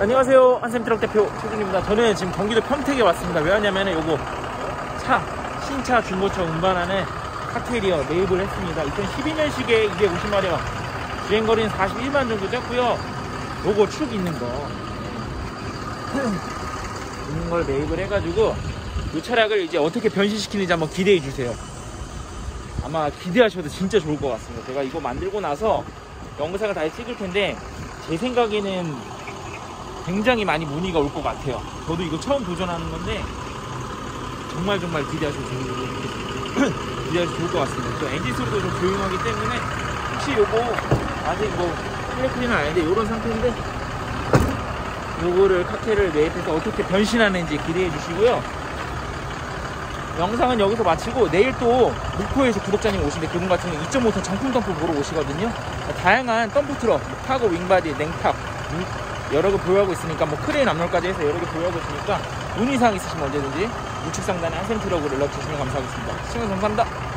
안녕하세요, 한샘 트럭 대표 최준입니다. 저는 지금 경기도 평택에 왔습니다. 왜 왔냐면 요거 차, 신차 중고차 운반하는 카테리어 매입을 했습니다. 2012년식에 250마력, 주행거리는 41만 정도 됐고요. 요거 축 있는 거 있는 걸 매입을 해가지고 이 차량을 이제 어떻게 변신시키는지 한번 기대해 주세요. 아마 기대하셔도 진짜 좋을 것 같습니다. 제가 이거 만들고 나서 영상을 다시 찍을 텐데 제 생각에는 굉장히 많이 문의가 올 것 같아요. 저도 이거 처음 도전하는 건데 정말 기대하셔도 좋을 것 같습니다. 또 엔진 소리도 좀 조용하기 때문에 혹시 요거 아직 뭐 플랫크리는 아닌데 요런 상태인데 요거를 카테를 매입해서 어떻게 변신하는지 기대해 주시고요. 영상은 여기서 마치고 내일 또 목포에서 구독자님 오시는데 그분 같은 경우 2.5톤 정품 덤프 보러 오시거든요. 다양한 덤프 트럭, 카고, 윙바디, 냉탑 여러 개 보유하고 있으니까 뭐 크레인 압롤까지 해서 여러 개 보유하고 있으니까 문의사항 있으시면 언제든지 우측 상단에 한샘 트럭을 연락 주시면 감사하겠습니다. 시청해주셔서 감사합니다.